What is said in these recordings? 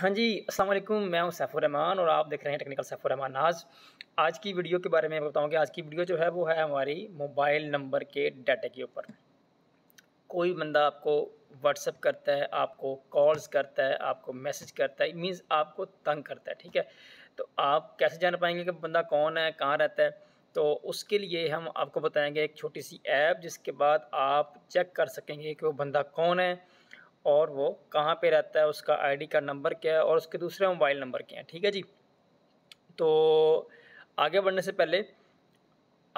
हाँ जी, अस्सलाम वालेकुम। मैं हूँ सैफ़ुररहमान और आप देख रहे हैं टेक्निकल सैफ़ुररहमान। आज की वीडियो के बारे में मैं बताऊँगी। आज की वीडियो जो है वो है हमारी मोबाइल नंबर के डाटे के ऊपर। कोई बंदा आपको व्हाट्सअप करता है, आपको कॉल्स करता है, आपको मैसेज करता है, मींस आपको तंग करता है, ठीक है। तो आप कैसे जान पाएंगे कि बंदा कौन है, कहाँ रहता है? तो उसके लिए हम आपको बताएँगे एक छोटी सी ऐप, जिसके बाद आप चेक कर सकेंगे कि वो बंदा कौन है और वो कहाँ पे रहता है, उसका आईडी का नंबर क्या है और उसके दूसरे मोबाइल नंबर क्या है, ठीक है जी। तो आगे बढ़ने से पहले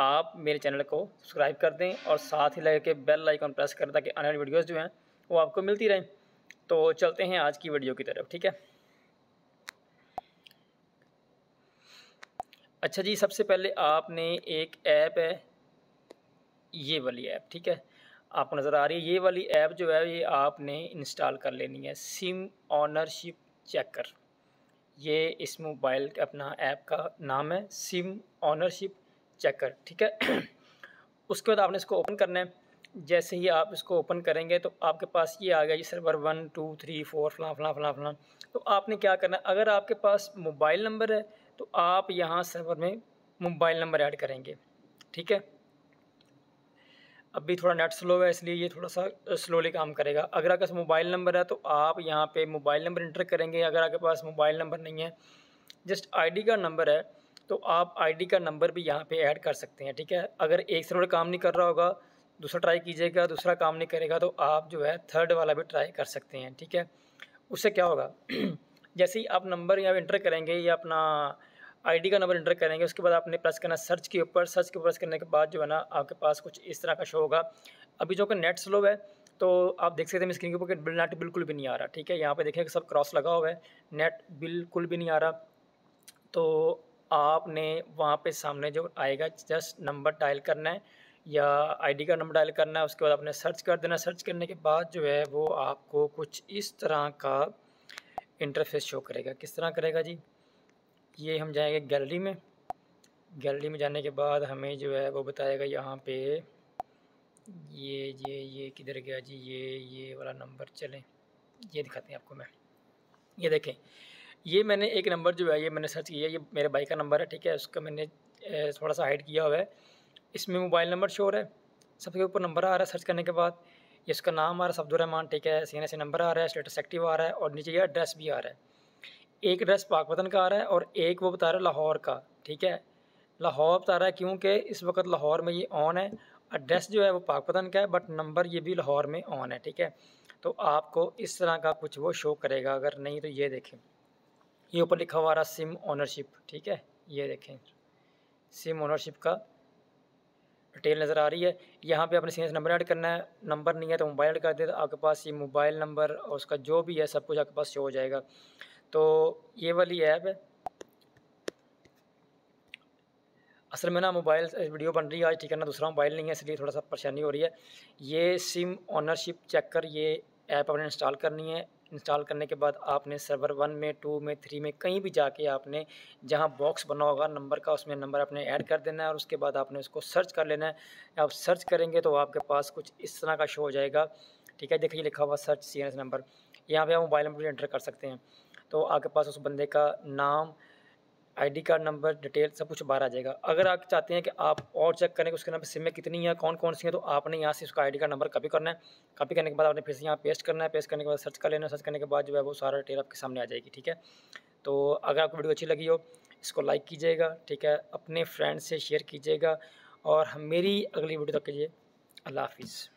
आप मेरे चैनल को सब्सक्राइब कर दें और साथ ही लगे के बेल आइकन प्रेस करें ताकि आने वाली वीडियोज़ जो हैं वो आपको मिलती रहें। तो चलते हैं आज की वीडियो की तरफ, ठीक है। अच्छा जी, सबसे पहले आपने एक ऐप है, ये वाली ऐप, ठीक है, आपको नज़र आ रही है। ये वाली ऐप जो है ये आपने इंस्टॉल कर लेनी है, सिम ऑनरशिप चेकर। ये इस मोबाइल का अपना ऐप का नाम है, सिम ऑनरशिप चेकर, ठीक है। उसके बाद आपने इसको ओपन करना है। जैसे ही आप इसको ओपन करेंगे तो आपके पास ये आ गया जी, सर्वर 1 2 3 4 फलां। तो आपने क्या करना है, अगर आपके पास मोबाइल नंबर है तो आप यहाँ सर्वर में मोबाइल नंबर ऐड करेंगे, ठीक है। अभी थोड़ा नेट स्लो है इसलिए ये थोड़ा सा स्लोली काम करेगा। अगर आपके पास मोबाइल नंबर है तो आप यहाँ पे मोबाइल नंबर इंटर करेंगे। अगर आपके पास मोबाइल नंबर नहीं है, जस्ट आईडी का नंबर है, तो आप आईडी का नंबर भी यहाँ पे ऐड कर सकते हैं, ठीक है। अगर एक सर्वर काम नहीं कर रहा होगा, दूसरा ट्राई कीजिएगा, दूसरा काम नहीं करेगा तो आप जो है थर्ड वाला भी ट्राई कर सकते हैं, ठीक है। उससे क्या होगा, जैसे ही आप नंबर यहाँ इंटर करेंगे या अपना आईडी का नंबर इंटर करेंगे, उसके बाद आपने प्रेस करना सर्च के ऊपर। सर्च के ऊपर प्रेस करने के बाद जो है ना आपके पास कुछ इस तरह का शो होगा। अभी जो कि नेट स्लो है तो आप देख सकते हैं स्क्रीन के ऊपर नेट बिल्कुल भी नहीं आ रहा, ठीक है। यहाँ पे देखें कि सब क्रॉस लगा हुआ है, नेट बिल्कुल भी नहीं आ रहा। तो आपने वहाँ पे सामने जो आएगा जस्ट नंबर डायल करना है या आईडी का नंबर डायल करना है, उसके बाद आपने सर्च कर देना। सर्च करने के बाद जो है वो आपको कुछ इस तरह का इंटरफेस शो करेगा। किस तरह करेगा जी, ये हम जाएंगे गैलरी में। गैलरी में जाने के बाद हमें जो है वो बताएगा यहाँ पे ये किधर गया जी, ये वाला नंबर, चलें ये दिखाते हैं आपको। मैं ये देखें, ये मैंने एक नंबर जो है ये मैंने सर्च किया, ये मेरे भाई का नंबर है, ठीक है। उसका मैंने थोड़ा सा हाइड किया हुआ है। इसमें मोबाइल नंबर शोर है, सबके ऊपर नंबर आ रहा है। सर्च करने के बाद ये उसका नाम आ रहा है, सबदु रहमान, ठीक है। CNS नंबर आ रहा है, स्टेटस एक्टिव आ रहा है और नीचे ये एड्रेस भी आ रहा है। एक एड्रेस पाकपतन का आ रहा है और एक वो बता रहा है लाहौर का, ठीक है। लाहौर बता रहा है क्योंकि इस वक्त लाहौर में ये ऑन है। एड्रेस जो है वो पाकपतन का है बट नंबर ये भी लाहौर में ऑन है, ठीक है। तो आपको इस तरह का कुछ वो शो करेगा। अगर नहीं तो ये देखें, ये ऊपर लिखा हुआ आ रहा सिम ऑनरशिप, ठीक है। ये देखें सिम ऑनरशिप का डिटेल नज़र आ रही है। यहाँ पे आपने CNS नंबर ऐड करना है। नंबर नहीं है तो मोबाइल ऐड कर दिया तो आपके पास ये मोबाइल नंबर और उसका जो भी है सब कुछ आपके पास शो हो जाएगा। तो ये वाली ऐप है। असल में ना मोबाइल वीडियो बन रही है आज, ठीक है ना, दूसरा मोबाइल नहीं है इसलिए थोड़ा सा परेशानी हो रही है। ये सिम ऑनरशिप चेकर ये ऐप आपने इंस्टॉल करनी है। इंस्टॉल करने के बाद आपने सर्वर 1 में 2 में 3 में कहीं भी जाके आपने जहां बॉक्स बना होगा नंबर का, उसमें नंबर आपने ऐड कर देना है और उसके बाद आपने उसको सर्च कर लेना है। आप सर्च करेंगे तो आपके पास कुछ इस तरह का शो हो जाएगा, ठीक है। देखिए लिखा हुआ सर्च CNS नंबर, यहाँ पर आप मोबाइल नंबर एंटर कर सकते हैं। तो आपके पास उस बंदे का नाम, आईडी कार्ड नंबर, डिटेल सब कुछ बाहर आ जाएगा। अगर आप चाहते हैं कि आप और चेक करें कि उसके नाम पर सिम में कितनी है, कौन कौन सी है, तो आपने यहाँ से उसका आईडी कार्ड नंबर कॉपी करना है। कॉपी करने के बाद आपने फिर से यहाँ पेस्ट करना है। पेस्ट करने के बाद सर्च कर लेना है। सर्च करने के बाद जो है वो सारा डिटेल आपके सामने आ जाएगी, ठीक है। तो अगर आपको वीडियो अच्छी लगी हो इसको लाइक कीजिएगा, ठीक है, अपने फ्रेंड से शेयर कीजिएगा और मेरी अगली वीडियो तक के लिए अल्लाह हाफिज़।